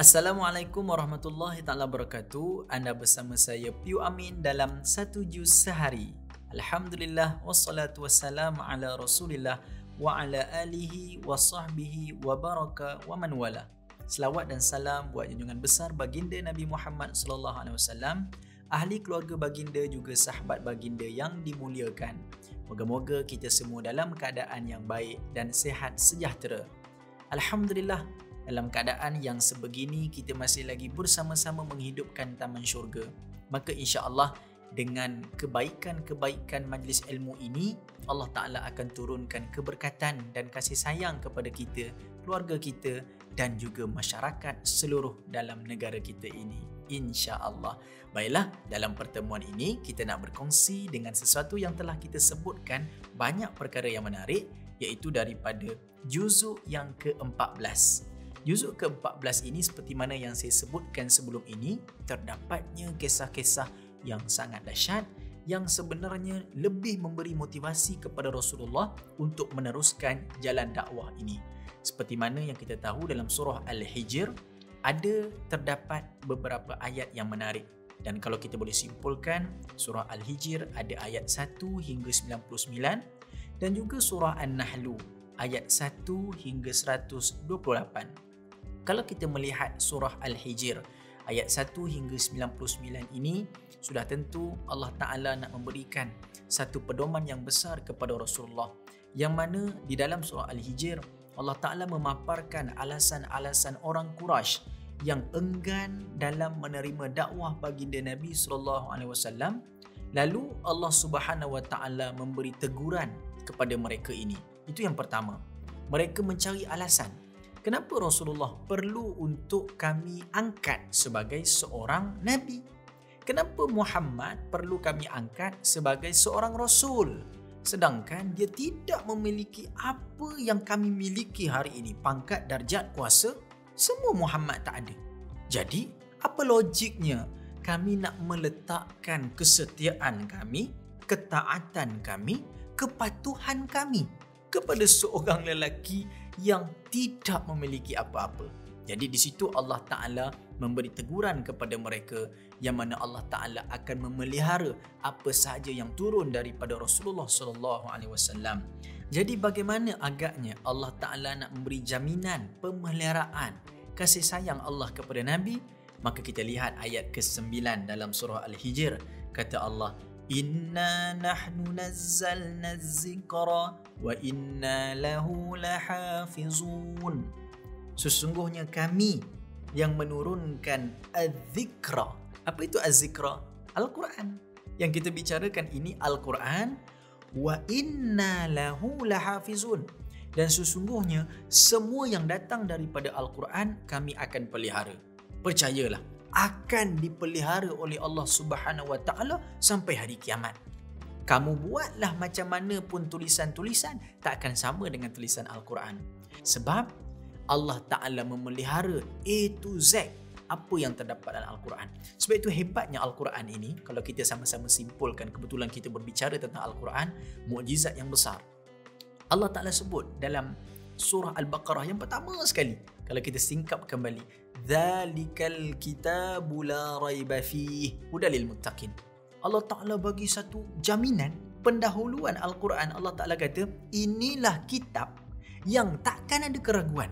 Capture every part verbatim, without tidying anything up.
Assalamualaikum warahmatullahi ta'ala wabarakatuh. Anda bersama saya Piu Amin dalam satu juz sehari. Alhamdulillah wassalatu wassalamu ala Rasulillah wa ala alihi wa sahbihi wa baraka wa man wala. Selawat dan salam buat junjungan besar baginda Nabi Muhammad sallallahu alaihi wasallam, ahli keluarga baginda juga sahabat baginda yang dimuliakan. Moga-moga kita semua dalam keadaan yang baik dan sihat sejahtera. Alhamdulillah, dalam keadaan yang sebegini kita masih lagi bersama-sama menghidupkan taman syurga. Maka insya-Allah dengan kebaikan-kebaikan majlis ilmu ini, Allah Ta'ala akan turunkan keberkatan dan kasih sayang kepada kita, keluarga kita dan juga masyarakat seluruh dalam negara kita ini, insya-Allah. Baiklah, dalam pertemuan ini kita nak berkongsi dengan sesuatu yang telah kita sebutkan banyak perkara yang menarik, iaitu daripada juzuk yang keempat belas. Juzuk keempat belas ini seperti mana yang saya sebutkan sebelum ini, terdapatnya kisah-kisah yang sangat dahsyat yang sebenarnya lebih memberi motivasi kepada Rasulullah untuk meneruskan jalan dakwah ini. Seperti mana yang kita tahu dalam surah Al-Hijr ada terdapat beberapa ayat yang menarik, dan kalau kita boleh simpulkan surah Al-Hijr ada ayat satu hingga sembilan puluh sembilan dan juga surah An-Nahl ayat satu hingga seratus dua puluh lapan. Kalau kita melihat surah Al-Hijr ayat satu hingga sembilan puluh sembilan ini, sudah tentu Allah Ta'ala nak memberikan satu pedoman yang besar kepada Rasulullah, yang mana di dalam surah Al-Hijr Allah Ta'ala memaparkan alasan-alasan orang Quraisy yang enggan dalam menerima dakwah baginda Nabi sallallahu alaihi wasallam. Lalu Allah Subhanahu Wa Ta'ala memberi teguran kepada mereka ini. Itu yang pertama, mereka mencari alasan kenapa Rasulullah perlu untuk kami angkat sebagai seorang Nabi? Kenapa Muhammad perlu kami angkat sebagai seorang Rasul? Sedangkan dia tidak memiliki apa yang kami miliki hari ini, pangkat, darjat, kuasa, semua Muhammad tak ada. Jadi, apa logiknya kami nak meletakkan kesetiaan kami, ketaatan kami, kepatuhan kami kepada seorang lelaki yang tidak memiliki apa-apa? Jadi di situ Allah Ta'ala memberi teguran kepada mereka, yang mana Allah Ta'ala akan memelihara apa sahaja yang turun daripada Rasulullah sallallahu alaihi wasallam. Jadi bagaimana agaknya Allah Ta'ala nak memberi jaminan, pemeliharaan, kasih sayang Allah kepada Nabi? Maka kita lihat ayat kesembilan dalam surah Al-Hijr. Kata Allah, Inna nahnu nazzalna az-zikra wa inna lahu lahafizun. Sesungguhnya kami yang menurunkan az-zikra. Apa itu az-zikra? Al-Quran. Yang kita bicarakan ini Al-Quran. Wa inna lahu lahafizun. Dan sesungguhnya semua yang datang daripada Al-Quran kami akan pelihara. Percayalah, akan dipelihara oleh Allah Subhanahu Wa Ta'ala sampai hari kiamat. Kamu buatlah macam mana pun tulisan-tulisan, tak akan sama dengan tulisan Al-Quran. Sebab Allah Ta'ala memelihara A to Z apa yang terdapat dalam Al-Quran. Sebab itu hebatnya Al-Quran ini, kalau kita sama-sama simpulkan, kebetulan kita berbicara tentang Al-Quran, mukjizat yang besar. Allah Ta'ala sebut dalam surah Al-Baqarah yang pertama sekali, kalau kita singkap kembali, Zalikal kitabu la raiba fihi hudal lil muttaqin. Allah Ta'ala bagi satu jaminan pendahuluan Al-Quran. Allah Ta'ala kata, inilah kitab yang takkan ada keraguan.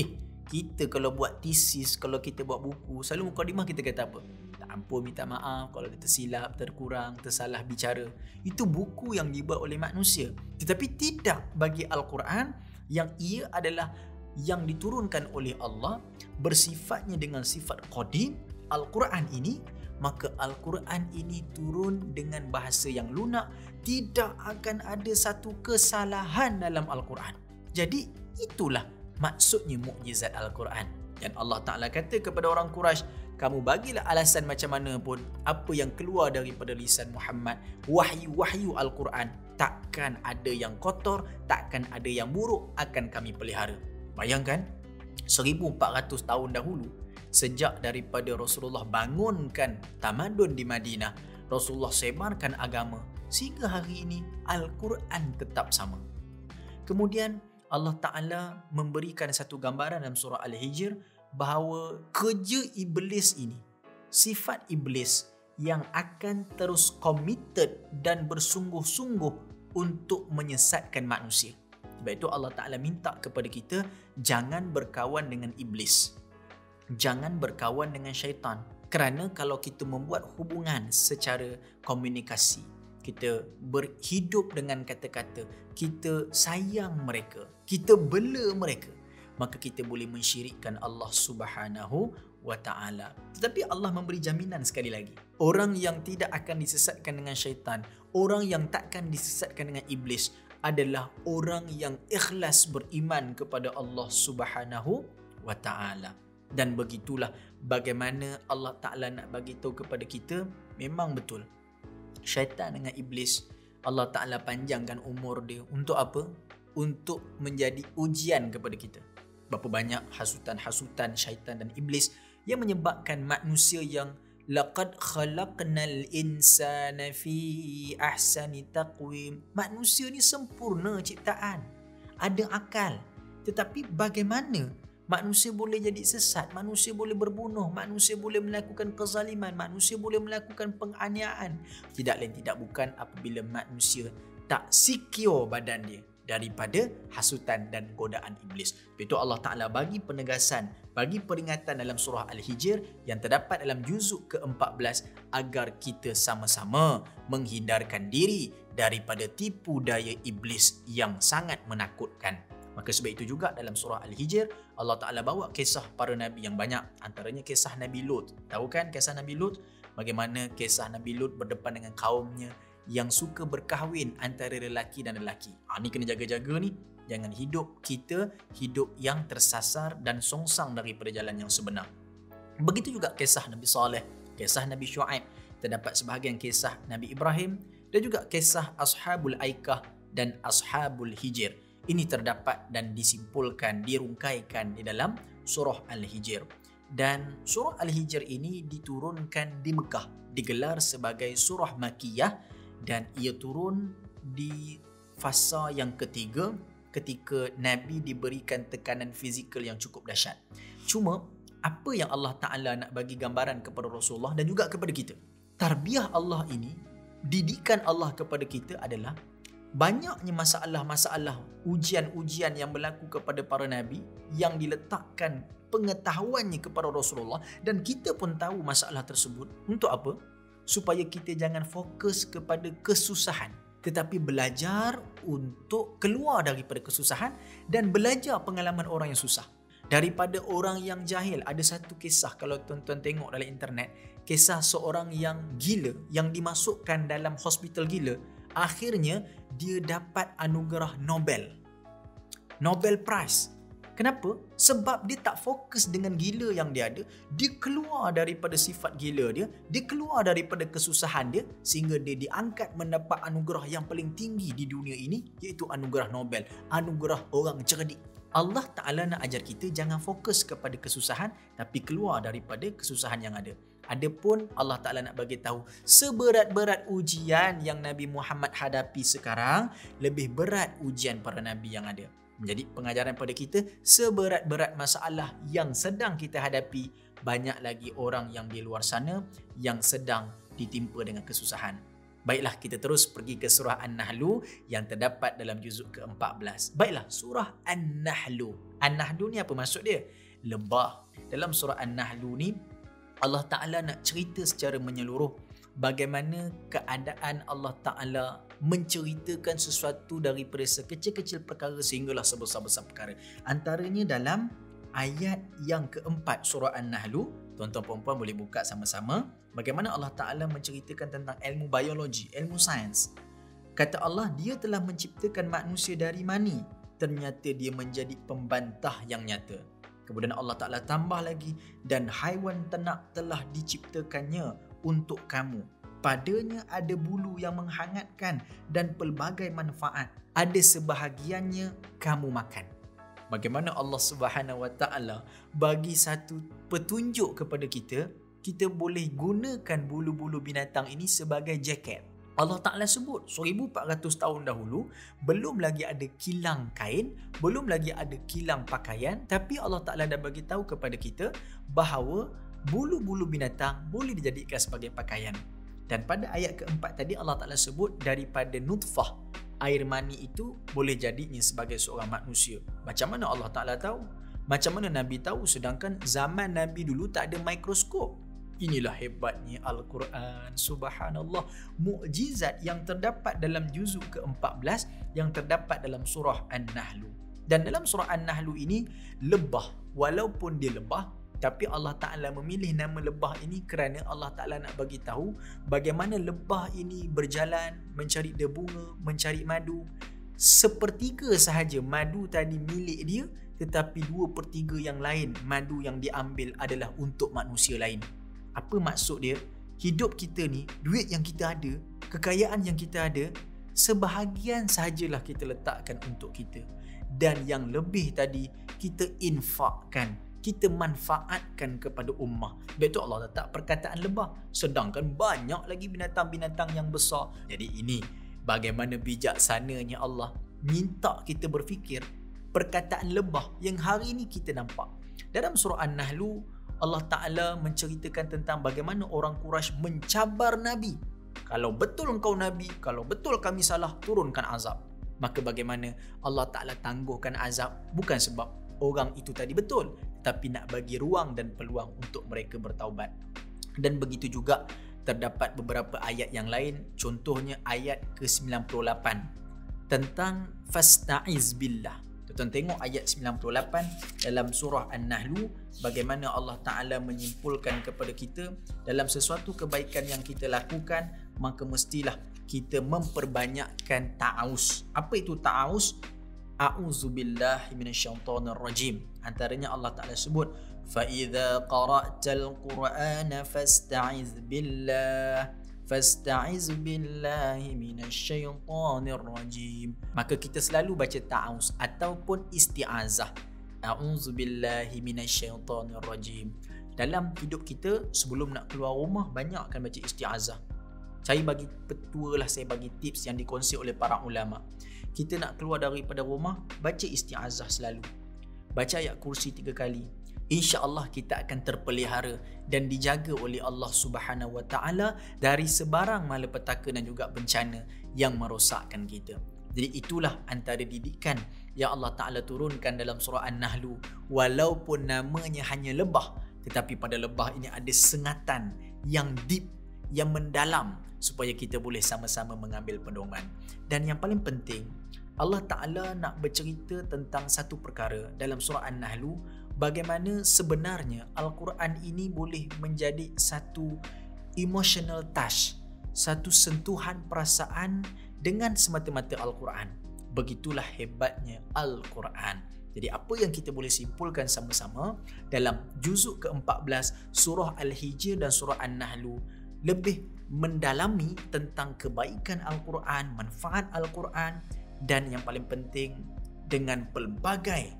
Eh, kita kalau buat tesis, kalau kita buat buku, selalu mukadimah kita kata apa? Tak ampun, minta maaf kalau kita silap, terkurang, tersalah bicara. Itu buku yang dibuat oleh manusia. Tetapi tidak bagi Al-Quran, yang ia adalah yang diturunkan oleh Allah, bersifatnya dengan sifat qadim, Al-Quran ini. Maka Al-Quran ini turun dengan bahasa yang lunak, tidak akan ada satu kesalahan dalam Al-Quran. Jadi itulah maksudnya mukjizat Al-Quran. Dan Allah Ta'ala kata kepada orang Quraisy, kamu bagilah alasan macam mana pun, apa yang keluar daripada lisan Muhammad, wahyu-wahyu Al-Quran, takkan ada yang kotor, takkan ada yang buruk, akan kami pelihara. Bayangkan, seribu empat ratus tahun dahulu, sejak daripada Rasulullah bangunkan tamadun di Madinah, Rasulullah sebarkan agama, sehingga hari ini Al-Quran tetap sama. Kemudian Allah Ta'ala memberikan satu gambaran dalam surah Al-Hijr bahawa kerja iblis ini, sifat iblis yang akan terus committed dan bersungguh-sungguh untuk menyesatkan manusia. Sebab itu Allah Ta'ala minta kepada kita, jangan berkawan dengan iblis. Jangan berkawan dengan syaitan. Kerana kalau kita membuat hubungan secara komunikasi, kita berhidup dengan kata-kata, kita sayang mereka, kita bela mereka, maka kita boleh mensyirikkan Allah Subhanahu wa Ta'ala. Tetapi Allah memberi jaminan sekali lagi, orang yang tidak akan disesatkan dengan syaitan, orang yang takkan disesatkan dengan iblis adalah orang yang ikhlas beriman kepada Allah Subhanahu wa Ta'ala. Dan begitulah bagaimana Allah Ta'ala nak bagi tahu kepada kita, memang betul syaitan dengan iblis Allah Ta'ala panjangkan umur dia untuk apa? Untuk menjadi ujian kepada kita. Berapa banyak hasutan-hasutan syaitan dan iblis yang menyebabkan manusia yang laqad khalaqnal insana fi ahsani taqwim. Manusia ni sempurna ciptaan, ada akal, tetapi bagaimana manusia boleh jadi sesat, manusia boleh berbunuh, manusia boleh melakukan kezaliman, manusia boleh melakukan penganiayaan. Tidak lain tidak bukan apabila manusia tak secure badan dia daripada hasutan dan godaan iblis. Itu Allah Ta'ala bagi penegasan, bagi peringatan dalam surah Al-Hijr yang terdapat dalam juzuk ke empat belas agar kita sama-sama menghindarkan diri daripada tipu daya iblis yang sangat menakutkan. Maka sebab itu juga dalam surah Al-Hijr Allah Ta'ala bawa kisah para Nabi yang banyak. Antaranya kisah Nabi Lut. Tahu kan kisah Nabi Lut? Bagaimana kisah Nabi Lut berdepan dengan kaumnya yang suka berkahwin antara lelaki dan lelaki. Ha, ni kena jaga-jaga ni. Jangan hidup kita hidup yang tersasar dan songsang daripada jalan yang sebenar. Begitu juga kisah Nabi Saleh, kisah Nabi Shu'aib. Terdapat sebahagian kisah Nabi Ibrahim dan juga kisah Ashabul Aikah dan Ashabul Hijir. Ini terdapat dan disimpulkan, dirungkaikan di dalam surah Al-Hijr. Dan surah Al-Hijr ini diturunkan di Mekah, digelar sebagai surah Makkiyah. Dan ia turun di fasa yang ketiga ketika Nabi diberikan tekanan fizikal yang cukup dahsyat. Cuma apa yang Allah Ta'ala nak bagi gambaran kepada Rasulullah dan juga kepada kita, tarbiyah Allah ini, didikan Allah kepada kita adalah banyaknya masalah-masalah, ujian-ujian yang berlaku kepada para Nabi yang diletakkan pengetahuannya kepada Rasulullah, dan kita pun tahu masalah tersebut. Untuk apa? Supaya kita jangan fokus kepada kesusahan, tetapi belajar untuk keluar daripada kesusahan dan belajar pengalaman orang yang susah daripada orang yang jahil. Ada satu kisah kalau tuan-tuan tengok dalam internet, kisah seorang yang gila yang dimasukkan dalam hospital gila, akhirnya dia dapat anugerah Nobel Nobel Prize. Kenapa? Sebab dia tak fokus dengan gila yang dia ada. Dia keluar daripada sifat gila dia. Dia keluar daripada kesusahan dia. Sehingga dia diangkat mendapat anugerah yang paling tinggi di dunia ini, iaitu anugerah Nobel. Anugerah orang cerdik. Allah Ta'ala nak ajar kita jangan fokus kepada kesusahan, tapi keluar daripada kesusahan yang ada. Adapun Allah Ta'ala nak bagi tahu, seberat-berat ujian yang Nabi Muhammad hadapi sekarang, lebih berat ujian para Nabi yang ada. Menjadi pengajaran pada kita, seberat-berat masalah yang sedang kita hadapi, banyak lagi orang yang di luar sana yang sedang ditimpa dengan kesusahan. Baiklah, kita terus pergi ke surah An-Nahl yang terdapat dalam juzuk ke empat belas. Baiklah, surah An-Nahl. An-Nahl ni apa maksud dia? Lembah. Dalam surah An-Nahl ni, Allah Ta'ala nak cerita secara menyeluruh bagaimana keadaan Allah Ta'ala menceritakan sesuatu daripada sekecil-kecil perkara sehinggalah sebesar-besar perkara. Antaranya dalam ayat yang keempat surah An-Nahl. Tuan-tuan puan-puan boleh buka sama-sama bagaimana Allah Ta'ala menceritakan tentang ilmu biologi, ilmu sains. Kata Allah, dia telah menciptakan manusia dari mani. Ternyata dia menjadi pembantah yang nyata. Kemudian Allah Ta'ala tambah lagi, dan haiwan ternak telah diciptakannya untuk kamu. Padanya ada bulu yang menghangatkan dan pelbagai manfaat. Ada sebahagiannya kamu makan. Bagaimana Allah Subhanahu Wa Ta'ala bagi satu petunjuk kepada kita, kita boleh gunakan bulu-bulu binatang ini sebagai jaket. Allah Ta'ala sebut seribu empat ratus tahun dahulu belum lagi ada kilang kain, belum lagi ada kilang pakaian, tapi Allah Ta'ala dah bagi tahu kepada kita bahawa bulu-bulu binatang boleh dijadikan sebagai pakaian. Dan pada ayat keempat tadi Allah Ta'ala sebut daripada nutfah, air mani itu boleh jadinya sebagai seorang manusia. Macam mana Allah Ta'ala tahu? Macam mana Nabi tahu sedangkan zaman Nabi dulu tak ada mikroskop? Inilah hebatnya Al-Quran, subhanallah. Mukjizat yang terdapat dalam juzuk ke empat belas, yang terdapat dalam surah An-Nahl. Dan dalam surah An-Nahl ini lebah, walaupun dia lebah, tapi Allah Ta'ala memilih nama lebah ini kerana Allah Ta'ala nak bagi tahu bagaimana lebah ini berjalan, mencari bunga, mencari madu. Sepertiga sahaja madu tadi milik dia, tetapi dua per tiga yang lain madu yang diambil adalah untuk manusia lain. Apa maksud dia? Hidup kita ni, duit yang kita ada, kekayaan yang kita ada, sebahagian sahajalah kita letakkan untuk kita. Dan yang lebih tadi, kita infakkan, kita manfaatkan kepada ummah. Sebab itu Allah letak perkataan lebah. Sedangkan banyak lagi binatang-binatang yang besar. Jadi ini bagaimana bijaksananya Allah minta kita berfikir perkataan lebah yang hari ini kita nampak. Dalam surah An-Nahl, Allah Ta'ala menceritakan tentang bagaimana orang Quraisy mencabar Nabi. Kalau betul engkau Nabi, kalau betul kami salah, turunkan azab. Maka bagaimana Allah Ta'ala tangguhkan azab, bukan sebab orang itu tadi betul, tapi nak bagi ruang dan peluang untuk mereka bertaubat. Dan begitu juga terdapat beberapa ayat yang lain. Contohnya ayat ke sembilan puluh lapan tentang fasta'iz billah. Tuan tengok ayat sembilan puluh lapan dalam surah An-Nahl, bagaimana Allah Ta'ala menyimpulkan kepada kita dalam sesuatu kebaikan yang kita lakukan, maka mestilah kita memperbanyakkan ta'awuz. Apa itu ta'awuz? A'udzubillahi minasyaitonirrajim. Antaranya Allah Ta'ala sebut, fa idza qara'tal qur'ana fasta'iz billah. Fasta'iz billahi minasyaitonir rajim. Maka kita selalu baca ta'awuz ataupun isti'azah. A'udzu billahi minasyaitonir rajim. Dalam hidup kita sebelum nak keluar rumah banyak akan baca isti'azah. Saya bagi petua lah, saya bagi tips yang dikongsi oleh para ulama. Kita nak keluar daripada rumah, baca isti'azah selalu. Baca ayat kursi tiga kali. InsyaAllah kita akan terpelihara dan dijaga oleh Allah Subhanahu Wa Taala dari sebarang malapetaka dan juga bencana yang merosakkan kita. Jadi itulah antara didikan yang Allah Ta'ala turunkan dalam surah An-Nahl. Walaupun namanya hanya lebah, tetapi pada lebah ini ada sengatan yang deep, yang mendalam, supaya kita boleh sama-sama mengambil pedoman. Dan yang paling penting, Allah Ta'ala nak bercerita tentang satu perkara dalam surah An-Nahl, bagaimana sebenarnya Al-Quran ini boleh menjadi satu emotional touch, satu sentuhan perasaan dengan semata-mata Al-Quran. Begitulah hebatnya Al-Quran. Jadi apa yang kita boleh simpulkan sama-sama dalam juzuk ke empat belas surah Al-Hijr dan surah An-Nahl, lebih mendalami tentang kebaikan Al-Quran, manfaat Al-Quran, dan yang paling penting dengan pelbagai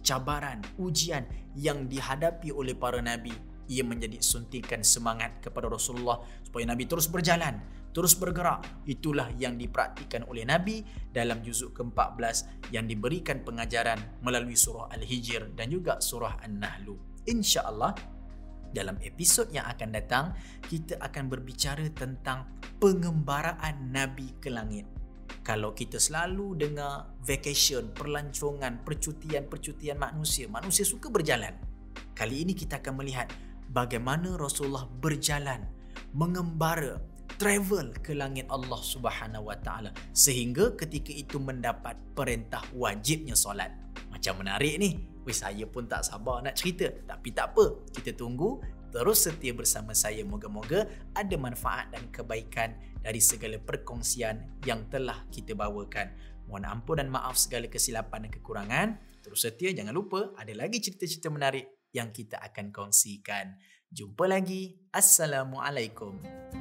cabaran, ujian yang dihadapi oleh para Nabi, ia menjadi suntikan semangat kepada Rasulullah supaya Nabi terus berjalan, terus bergerak. Itulah yang dipraktikkan oleh Nabi dalam juzuk ke empat belas yang diberikan pengajaran melalui surah Al-Hijr dan juga surah An-Nahl. InsyaAllah dalam episod yang akan datang, kita akan berbicara tentang pengembaraan Nabi ke langit. Kalau kita selalu dengar vacation, perlancongan, percutian-percutian manusia, manusia suka berjalan. Kali ini kita akan melihat bagaimana Rasulullah berjalan, mengembara, travel ke langit Allah Subhanahu Wa Taala, sehingga ketika itu mendapat perintah wajibnya solat. Macam menarik ni. Wis, saya pun tak sabar nak cerita. Tapi tak apa, kita tunggu. Terus setia bersama saya, moga-moga ada manfaat dan kebaikan dari segala perkongsian yang telah kita bawakan. Mohon ampun dan maaf segala kesilapan dan kekurangan. Terus setia, jangan lupa ada lagi cerita-cerita menarik yang kita akan kongsikan. Jumpa lagi. Assalamualaikum.